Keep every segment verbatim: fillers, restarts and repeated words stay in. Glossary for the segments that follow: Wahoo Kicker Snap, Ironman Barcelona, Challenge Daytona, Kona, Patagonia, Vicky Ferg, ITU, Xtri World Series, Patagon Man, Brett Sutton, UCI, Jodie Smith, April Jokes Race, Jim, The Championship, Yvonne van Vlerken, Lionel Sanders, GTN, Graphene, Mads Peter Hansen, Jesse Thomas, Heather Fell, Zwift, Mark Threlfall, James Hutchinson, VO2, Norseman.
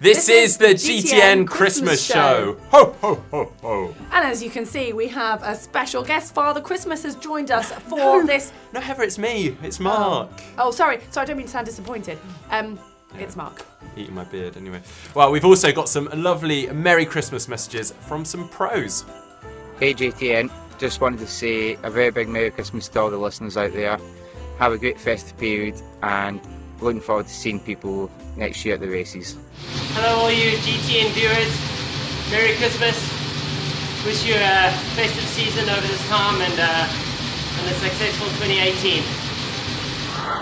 This, this is the G T N, G T N Christmas, Christmas show. show. Ho, ho, ho, ho. And as you can see, we have a special guest. Father Christmas has joined us for no, this. No, Heather, it's me. It's Mark. Oh, oh sorry. So I don't mean to sound disappointed. Um, yeah. It's Mark. Eating my beard, anyway. Well, we've also got some lovely Merry Christmas messages from some pros. Hey, G T N. Just wanted to say a very big Merry Christmas to all the listeners out there. Have a great festive period and looking forward to seeing people next year at the races. Hello all you G T N viewers, Merry Christmas, wish you a festive season over this time and, uh, and a successful twenty eighteen.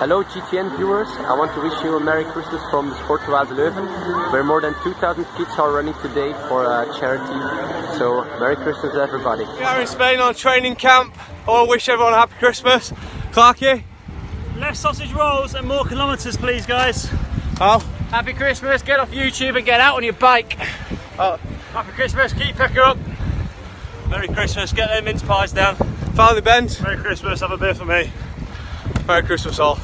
Hello G T N viewers, I want to wish you a Merry Christmas from the Sport Wild Leuven, where more than two thousand kids are running today for a charity, so Merry Christmas everybody. We are in Spain on training camp, all wish everyone a happy Christmas. Clarky? Less sausage rolls and more kilometres please guys. Oh. Happy Christmas, get off YouTube and get out on your bike. Oh. Happy Christmas, keep Pecker up. Merry Christmas, get their mince pies down. Finally bent. Merry Christmas, have a beer for me. Merry Christmas all.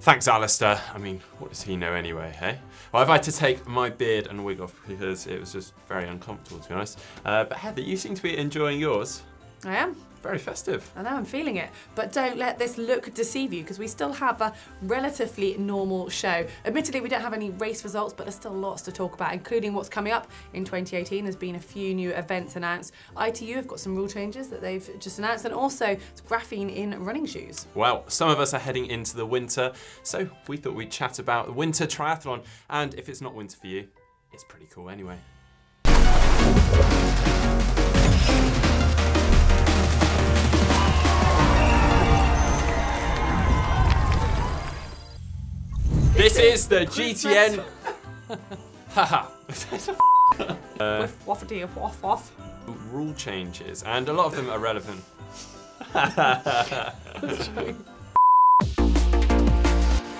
Thanks Alistair. I mean, what does he know anyway, hey? Well, I've had to take my beard and wig off because it was just very uncomfortable to be honest. Uh, but Heather, you seem to be enjoying yours. I am. Very festive. I know, I'm feeling it. But don't let this look deceive you, because we still have a relatively normal show. Admittedly, we don't have any race results, but there's still lots to talk about, including what's coming up in twenty eighteen. There's been a few new events announced. I T U have got some rule changes that they've just announced, and also graphene in running shoes. Well, some of us are heading into the winter, so we thought we'd chat about the winter triathlon. And if it's not winter for you, it's pretty cool anyway. This is the G T N. Haha. uh, Waffity waff waff. Rule changes, and a lot of them are relevant.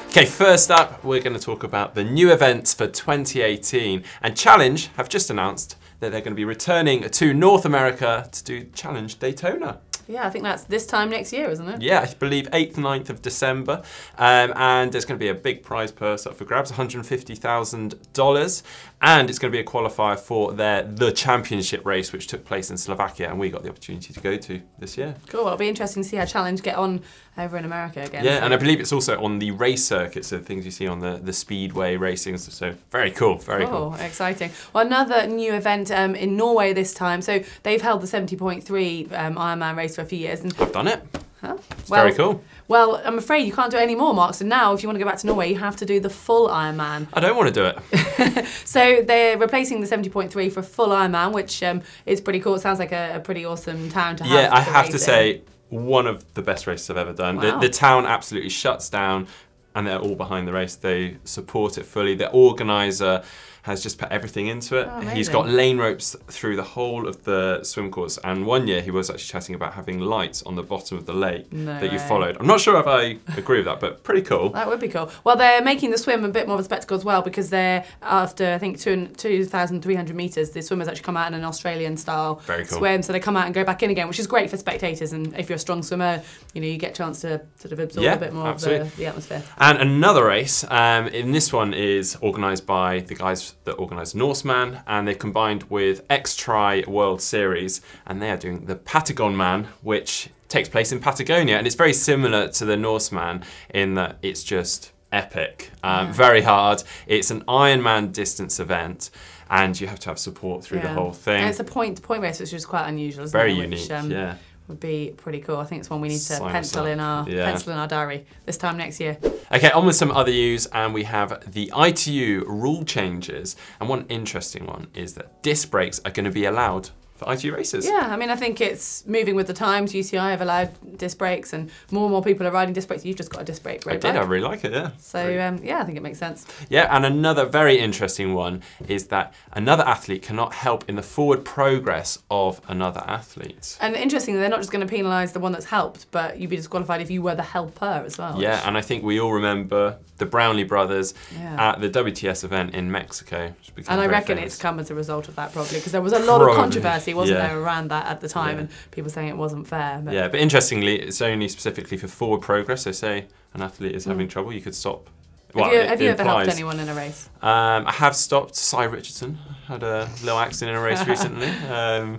Okay, first up, we're going to talk about the new events for twenty eighteen. And Challenge have just announced that they're going to be returning to North America to do Challenge Daytona. Yeah, I think that's this time next year, isn't it? Yeah, I believe eighth and ninth of December. Um, and there's going to be a big prize purse up for grabs, one hundred fifty thousand dollars. And it's going to be a qualifier for their The Championship race, which took place in Slovakia. And we got the opportunity to go to this year. Cool, well, it'll be interesting to see how Challenge get on over in America again. Yeah, so. And I believe it's also on the race circuit, so things you see on the, the speedway racing. So, so very cool, very cool. cool. Exciting. Well, another new event um, in Norway this time. So they've held the seventy point three um, Ironman race for a few years. And I've done it. Huh? It's well, very cool. Well, I'm afraid you can't do it anymore, Mark. So now if you want to go back to Norway, you have to do the full Ironman. I don't want to do it. So they're replacing the seventy point three for full Ironman, which um, is pretty cool. It sounds like a, a pretty awesome town to have. Yeah, I have to say, one of the best races I've ever done. Wow. The, the town absolutely shuts down and they're all behind the race. They support it fully. The organizer has just put everything into it. Oh, he's got lane ropes through the whole of the swim course. And one year he was actually chatting about having lights on the bottom of the lake no that way. you followed. I'm not sure if I agree with that, but pretty cool. That would be cool. Well, they're making the swim a bit more of a spectacle as well, because they're after, I think, two thousand three hundred meters, the swimmers actually come out in an Australian style Very cool. swim. So they come out and go back in again, which is great for spectators. And if you're a strong swimmer, you know, you get a chance to sort of absorb yeah, a bit more absolutely. of the, the atmosphere. And another race, um, and this one is organized by the guys that organised Norseman, and they combined with Xtri World Series, and they are doing the Patagon Man, which takes place in Patagonia, and it's very similar to the Norseman in that it's just epic, um, yeah. very hard. It's an Ironman distance event, and you have to have support through yeah. the whole thing. And it's a point-to-point race, which is quite unusual, isn't it? Very unique, which, um, yeah. would be pretty cool. I think it's one we need to Sign pencil in our yeah. pencil in our diary this time next year. Okay, on with some other news, and we have the I T U rule changes, and one interesting one is that disc brakes are going to be allowed for I T U races. Yeah, I mean, I think it's moving with the times. U C I have allowed disc brakes, and more and more people are riding disc brakes. You've just got a disc brake. I did, I really like it, yeah. So, um, yeah, I think it makes sense. Yeah, and another very interesting one is that another athlete cannot help in the forward progress of another athlete. And interestingly, they're not just going to penalise the one that's helped, but you'd be disqualified if you were the helper as well. Yeah, and I think we all remember the Brownlee brothers yeah. at the W T S event in Mexico. And I reckon famous. it's come as a result of that, probably, because there was a lot probably. of controversy. wasn't yeah. there around that at the time yeah. and people saying it wasn't fair. But. Yeah, but interestingly, it's only specifically for forward progress. They say an athlete is mm. having trouble, you could stop Well, have you, have you ever helped anyone in a race? Um, I have stopped Cy Richardson. Had a little accident in a race recently. Um,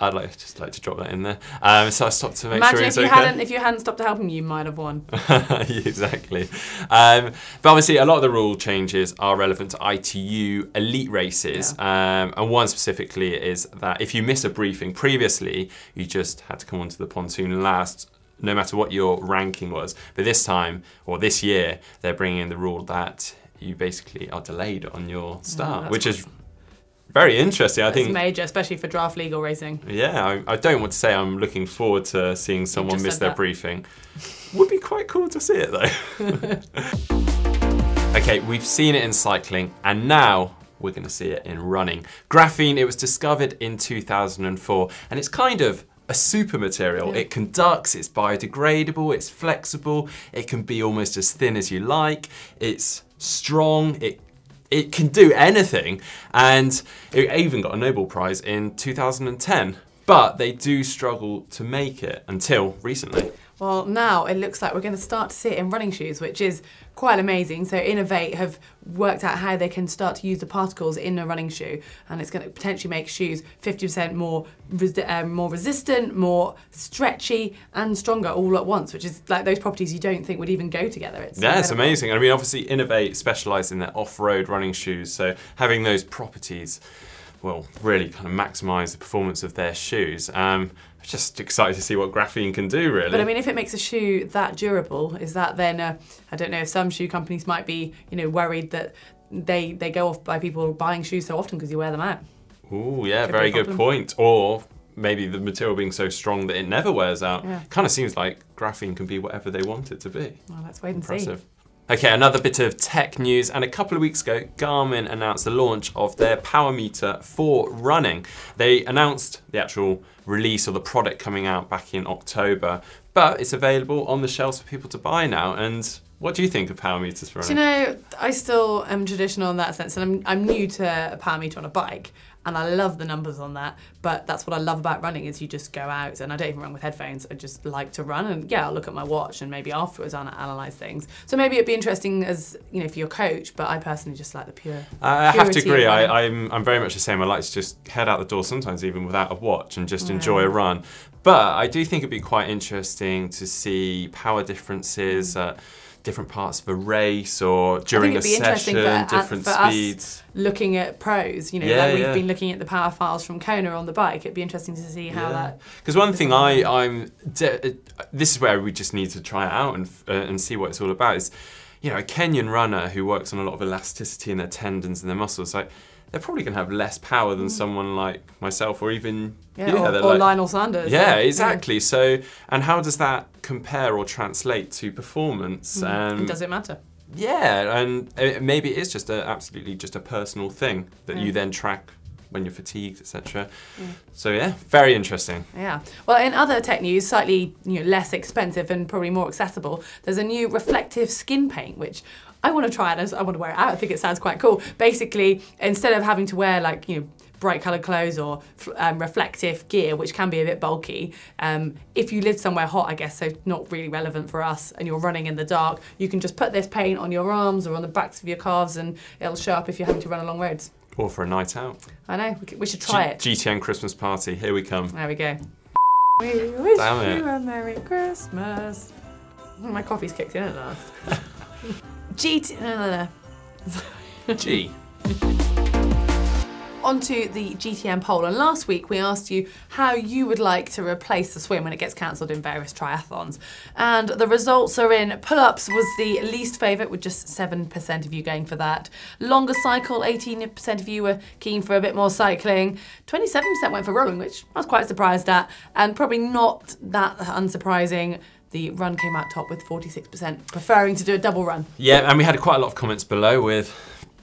I'd like just like to drop that in there. Um, so I stopped to make Imagine sure. Imagine if you okay. hadn't, if you hadn't stopped to help him, you might have won. Exactly. Um, but obviously, a lot of the rule changes are relevant to I T U elite races, yeah. um, and one specifically is that if you miss a briefing previously, you just had to come onto the pontoon last, no matter what your ranking was. But this time, or this year, they're bringing in the rule that you basically are delayed on your start, oh, which awesome. is. Very interesting, I think. It's major, especially for draft legal racing. Yeah, I, I don't want to say I'm looking forward to seeing someone miss their that. briefing. Would be quite cool to see it though. Okay, we've seen it in cycling and now we're going to see it in running. Graphene, it was discovered in two thousand four and it's kind of a super material. Yeah. It conducts, it's biodegradable, it's flexible, it can be almost as thin as you like, it's strong, it It can do anything, and it even got a Nobel Prize in two thousand ten. But they do struggle to make it until recently. Well, now it looks like we're going to start to see it in running shoes, which is quite amazing. So Innovate have worked out how they can start to use the particles in a running shoe, and it's going to potentially make shoes fifty percent more res um, more resistant, more stretchy, and stronger all at once, which is like those properties you don't think would even go together. It's yeah, it's amazing. I mean, obviously Innovate specialise in their off-road running shoes, so having those properties will really kind of maximise the performance of their shoes. Um, Just excited to see what Graphene can do, really. But I mean, if it makes a shoe that durable, is that then, uh, I don't know, if some shoe companies might be, you know, worried that they they go off by people buying shoes so often because you wear them out. Ooh, yeah, very good point. Or maybe the material being so strong that it never wears out. Yeah. Kind of seems like Graphene can be whatever they want it to be. Well, let's wait and see. Impressive. Okay, another bit of tech news, and a couple of weeks ago, Garmin announced the launch of their power meter for running. They announced the actual release or the product coming out back in October, but it's available on the shelves for people to buy now. And what do you think of power meters for running? Do you know, I still am traditional in that sense, and I'm, I'm new to a power meter on a bike, and I love the numbers on that, but that's what I love about running is you just go out, and I don't even run with headphones, I just like to run, and yeah, I'll look at my watch, and maybe afterwards I'll analyse things. So maybe it'd be interesting as, you know, for your coach, but I personally just like the pure uh, I have to agree, I, I'm, I'm very much the same. I like to just head out the door, sometimes even without a watch, and just yeah. enjoy a run. But I do think it'd be quite interesting to see power differences, mm. uh, different parts of a race or during a session, for, different for speeds. Us looking at pros, you know, yeah, like we've yeah. been looking at the power files from Kona on the bike. It'd be interesting to see how yeah. that. Because one thing I, I'm, this is where we just need to try it out and uh, and see what it's all about. Is, you know, a Kenyan runner who works on a lot of elasticity in their tendons and their muscles, like they're probably going to have less power than mm. someone like myself or even yeah, yeah, or, or like, Lionel Sanders. Yeah, yeah. exactly. Yeah. So, and how does that compare or translate to performance? Mm. Um, does it matter? Yeah, and it, maybe it is just a, absolutely just a personal thing that mm. you then track when you're fatigued, et cetera. Mm. So yeah, very interesting. Yeah. Well, in other tech news, slightly you know less expensive and probably more accessible, there's a new reflective skin paint which I want to try it. I want to wear it out. I think it sounds quite cool. Basically, instead of having to wear like you know bright coloured clothes or um, reflective gear, which can be a bit bulky, um, if you live somewhere hot, I guess, so not really relevant for us, and you're running in the dark, you can just put this paint on your arms or on the backs of your calves, and it'll show up if you're having to run along roads. Or for a night out. I know. We should try it. G T N Christmas party. Here we come. There we go. We wish you a Merry Christmas. My coffee's kicked in at last. G T N. No, no, no. G. Onto the G T N poll, and last week we asked you how you would like to replace the swim when it gets cancelled in various triathlons, and the results are in. Pull-ups was the least favourite with just seven percent of you going for that. Longer cycle, eighteen percent of you were keen for a bit more cycling, twenty-seven percent went for rowing, which I was quite surprised at, and probably not that unsurprising. The run came out top with forty-six percent preferring to do a double run. Yeah, and we had quite a lot of comments below with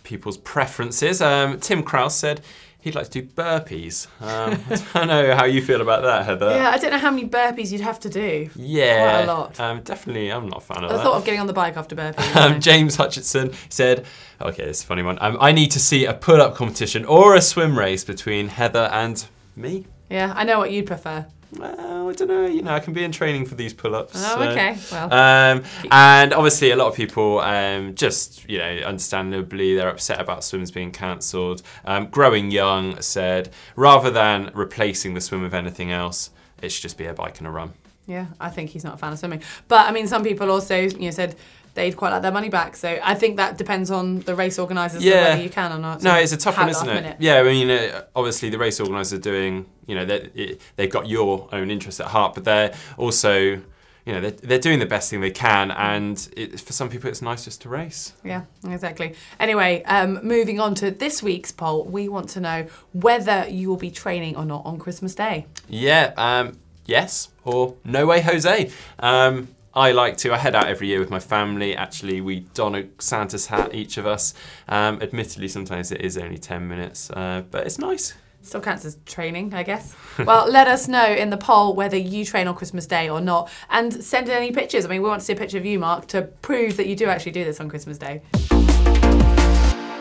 people's preferences. Um, Tim Krause said he'd like to do burpees. Um, I don't know how you feel about that, Heather. Yeah, I don't know how many burpees you'd have to do. Yeah. Quite a lot. Um, definitely, I'm not a fan of that. I thought of getting on the bike after burpees. um, James Hutchinson said, okay, it's a funny one. Um, I need to see a pull-up competition or a swim race between Heather and me. Yeah, I know what you'd prefer. well, I don't know, you know, I can be in training for these pull-ups. Oh, so. Okay. Well, um, and obviously a lot of people um, just, you know, understandably, they're upset about swims being cancelled. Um, Growing Young said, rather than replacing the swim with anything else, it should just be a bike and a run. Yeah, I think he's not a fan of swimming. But, I mean, some people also, you know, said they'd quite like their money back. So I think that depends on the race organisers, yeah, whether you can or not. So no, it's a tough one, isn't it? Minute. Yeah, I mean, uh, obviously the race organisers are doing, you know, it, they've got your own interest at heart, but they're also, you know, they're, they're doing the best thing they can. And it, for some people, it's nice just to race. Yeah, exactly. Anyway, um, moving on to this week's poll, we want to know whether you will be training or not on Christmas Day. Yeah, um, yes, or no way, Jose. Um, I like to. I head out every year with my family. Actually, we don a Santa's hat, each of us. Um, admittedly, sometimes it is only ten minutes, uh, but it's nice. Still counts as training, I guess. Well, let us know in the poll whether you train on Christmas Day or not, and send in any pictures. I mean, we want to see a picture of you, Mark, to prove that you do actually do this on Christmas Day.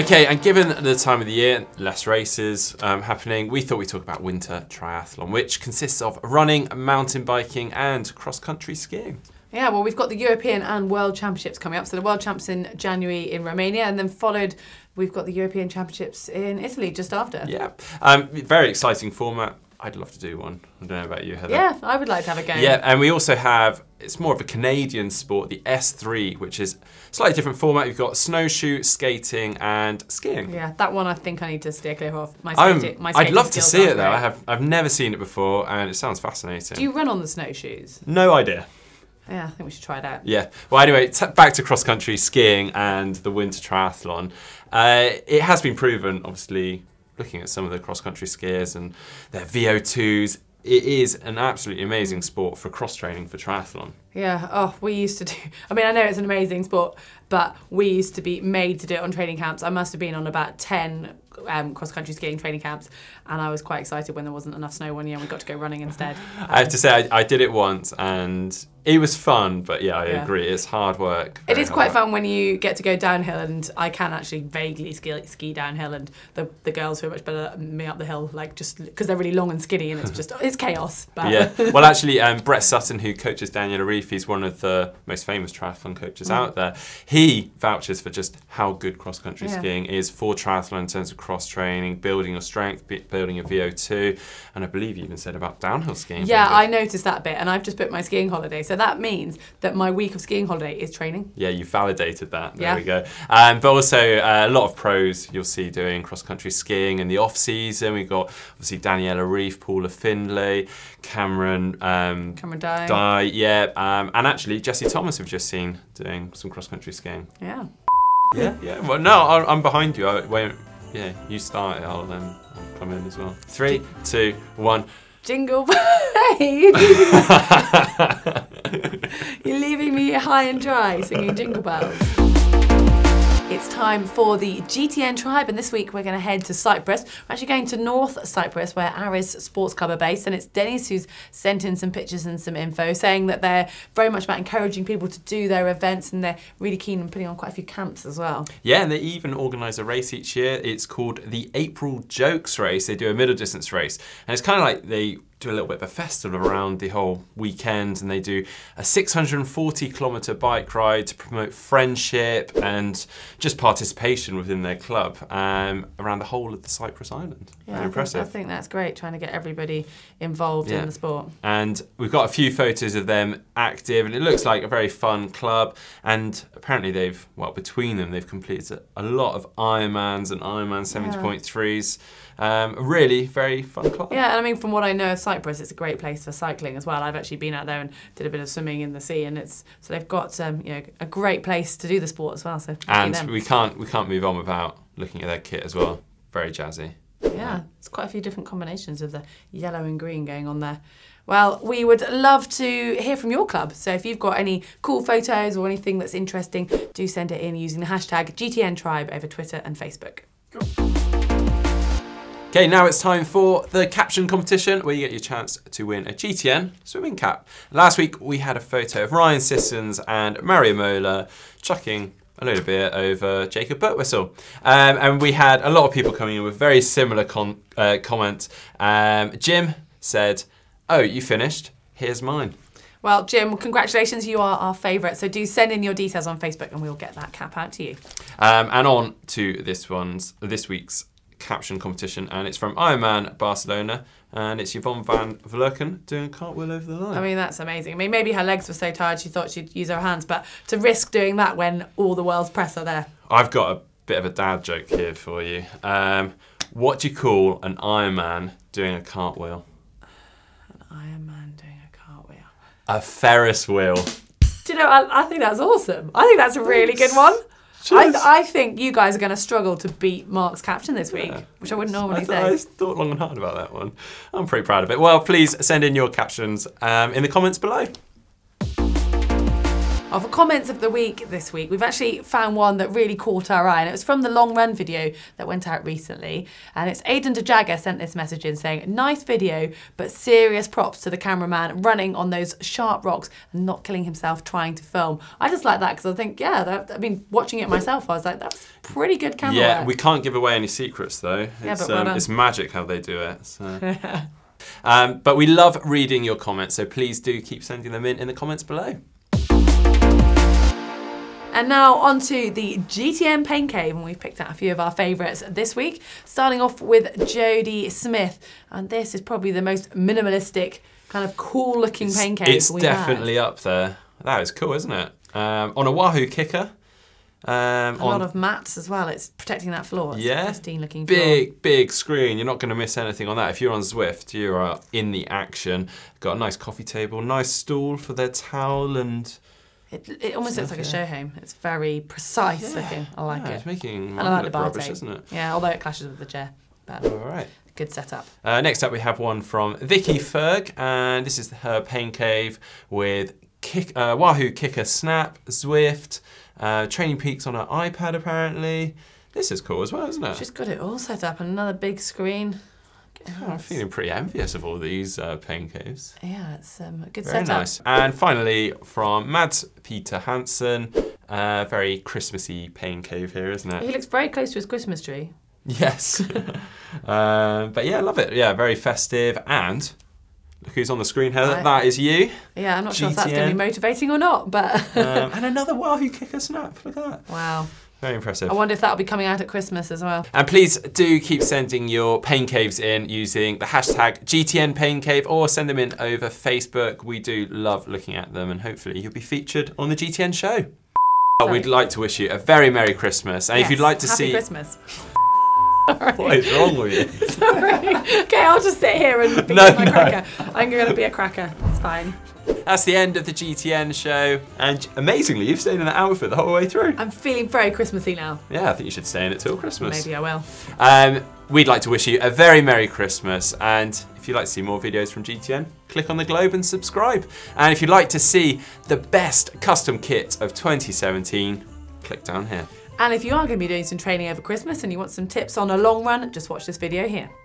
Okay, and given the time of the year, less races um, happening, we thought we'd talk about winter triathlon, which consists of running, mountain biking, and cross-country skiing. Yeah, well, we've got the European and World Championships coming up. So the World Champs in January in Romania, and then followed, we've got the European Championships in Italy just after. Yeah, um, very exciting format. I'd love to do one. I don't know about you, Heather. Yeah, I would like to have a go. Yeah, and we also have, it's more of a Canadian sport, the S three, which is slightly different format. You've got snowshoe, skating, and skiing. Yeah, that one I think I need to steer clear of. My skating, my skating I'd love to see it, though. I have, I've never seen it before, and it sounds fascinating. Do you run on the snowshoes? No idea. Yeah, I think we should try it out. Yeah. Well, anyway, t back to cross-country skiing and the winter triathlon. Uh, it has been proven, obviously, looking at some of the cross-country skiers and their V O twos, it is an absolutely amazing sport for cross-training for triathlon. Yeah, oh, we used to do, I mean, I know it's an amazing sport, but we used to be made to do it on training camps. I must have been on about ten um, cross-country skiing training camps, and I was quite excited when there wasn't enough snow one year and we got to go running instead. Um, I have to say, I, I did it once, and it was fun, but yeah, I yeah. agree, it's hard work. It is quite work. fun when you get to go downhill, and I can actually vaguely ski, ski downhill, and the, the girls who are much better than me up the hill, like, just because they're really long and skinny, and it's just, it's chaos. But. Yeah, well, actually, um, Brett Sutton, who coaches Daniela Ryf, he's one of the most famous triathlon coaches mm. out there. He vouches for just how good cross-country yeah. skiing is for triathlon in terms of cross-training, building your strength, building your V O two, and I believe you even said about downhill skiing. Yeah, I noticed that bit, and I've just booked my skiing holiday, so that means that my week of skiing holiday is training. Yeah, you validated that. There yeah. we go. Um, but also uh, a lot of pros you'll see doing cross-country skiing in the off-season. We've got, obviously, Daniela Ryf, Paula Findlay, Cameron... Um, Cameron Dye. Dye, yeah. Um, and actually, Jesse Thomas we've just seen doing some cross-country skiing. Yeah. Yeah, yeah. Well, no, I'll, I'm behind you. I, wait, yeah, you start it. I'll, um, I'll come in as well. Three, two, one. Jingle bells. You're, You're leaving me high and dry singing Jingle Bells. It's time for the G T N Tribe, and this week we're going to head to Cyprus. We're actually going to North Cyprus, where Aris Sports Cover are based, and it's Dennis who's sent in some pictures and some info, saying that they're very much about encouraging people to do their events, and they're really keen on putting on quite a few camps as well. Yeah, and they even organise a race each year. It's called the April Jokes Race. They do a middle distance race, and it's kind of like they do a little bit of a festival around the whole weekend, and they do a six hundred forty kilometre bike ride to promote friendship and just participation within their club um, around the whole of the Cyprus island. Yeah, I impressive. Think, I think that's great, trying to get everybody involved yeah. in the sport. And we've got a few photos of them active, and it looks like a very fun club, and apparently they've, well, between them, they've completed a lot of Ironmans and Ironman seventy point threes. Um, really very fun club. Yeah, and I mean, from what I know of Cyprus, it's a great place for cycling as well. I've actually been out there and did a bit of swimming in the sea, and it's so they've got um, you know, a great place to do the sport as well. So and we can't we can't move on without looking at their kit as well. Very jazzy. Yeah, it's quite a few different combinations of the yellow and green going on there. Well, we would love to hear from your club. So if you've got any cool photos or anything that's interesting, do send it in using the hashtag G T N Tribe over Twitter and Facebook. Cool. Okay, now it's time for the caption competition, where you get your chance to win a G T N swimming cap. Last week we had a photo of Ryan Sissons and Mario Mola chucking a load of beer over Jacob Birtwistle. Um, and we had a lot of people coming in with very similar con uh, comments. Um, Jim said, oh, you finished, here's mine. Well, Jim, congratulations, you are our favourite. So do send in your details on Facebook and we'll get that cap out to you. Um, and on to this one's, this week's caption competition, and it's from Ironman Barcelona, and it's Yvonne van Vlerken doing cartwheel over the line. I mean, that's amazing. I mean, maybe her legs were so tired she thought she'd use her hands, but to risk doing that when all the world's press are there. I've got a bit of a dad joke here for you. Um, what do you call an Ironman doing a cartwheel? An Ironman doing a cartwheel? A Ferris wheel. Do you know, I, I think that's awesome. I think that's a really good one. I, I think you guys are going to struggle to beat Mark's caption this week, yeah, which I wouldn't normally I say. I thought long and hard about that one. I'm pretty proud of it. Well, please send in your captions um, in the comments below. Oh, for comments of the week this week, we've actually found one that really caught our eye, and it was from the long run video that went out recently. And it's Aidan De Jager sent this message in saying, nice video, but serious props to the cameraman running on those sharp rocks and not killing himself trying to film. I just like that because I think, yeah, that, I mean, watching it myself, I was like, that's pretty good camera Yeah, work. We can't give away any secrets though. Yeah, it's, but well um, done. It's magic how they do it. So. um, but we love reading your comments, so please do keep sending them in in the comments below. And now onto the G T N Pain Cave, and we've picked out a few of our favourites this week, starting off with Jodie Smith. And this is probably the most minimalistic, kind of cool looking it's, pain cave It's we definitely had. Up there. That is cool, isn't it? Um, on a Wahoo Kicker. Um, a on, lot of mats as well, it's protecting that floor. It's yeah, pristine looking floor. Big, big screen, you're not going to miss anything on that. If you're on Zwift, you are in the action. Got a nice coffee table, nice stool for their towel and... It, it almost looks like a show home. It's very precise yeah. looking. I like yeah, it. It's making I like the bar rubbish, tape. Isn't it? Yeah, although it clashes with the chair. But all right. Good setup. Uh, next up, we have one from Vicky Ferg, and this is her pain cave with kick, uh, Wahoo Kicker Snap, Zwift, uh, Training Peaks on her iPad apparently. This is cool as well, isn't it? She's got it all set up. Another big screen. Oh, I'm feeling pretty envious of all these uh, pain caves. Yeah, it's um, a good setup. Very nice. And finally, from Mads Peter Hansen, uh, very Christmassy pain cave here, isn't it? He looks very close to his Christmas tree. Yes. um, but yeah, I love it. Yeah, very festive. And look who's on the screen, Heather. Right. That is you. Yeah, I'm not G T N. Sure if that's going to be motivating or not, but... um, and another Wahoo Kicker Snap. Look at that. Wow. Very impressive. I wonder if that'll be coming out at Christmas as well. And please do keep sending your pain caves in using the hashtag G T N Pain Cave, or send them in over Facebook. We do love looking at them, and hopefully you'll be featured on the G T N show. Sorry. We'd like to wish you a very Merry Christmas. And yes, if you'd like to Happy see... Christmas. What is wrong with you? Sorry. Okay, I'll just sit here and be no, my no. cracker. I'm going to be a cracker. It's fine. That's the end of the G T N show, and amazingly, you've stayed in that outfit the whole way through. I'm feeling very Christmassy now. Yeah, I think you should stay in it till Christmas. Maybe I will. Um, we'd like to wish you a very Merry Christmas, and if you'd like to see more videos from G T N, click on the globe and subscribe. And if you'd like to see the best custom kit of twenty seventeen, click down here. And if you are going to be doing some training over Christmas and you want some tips on a long run, just watch this video here.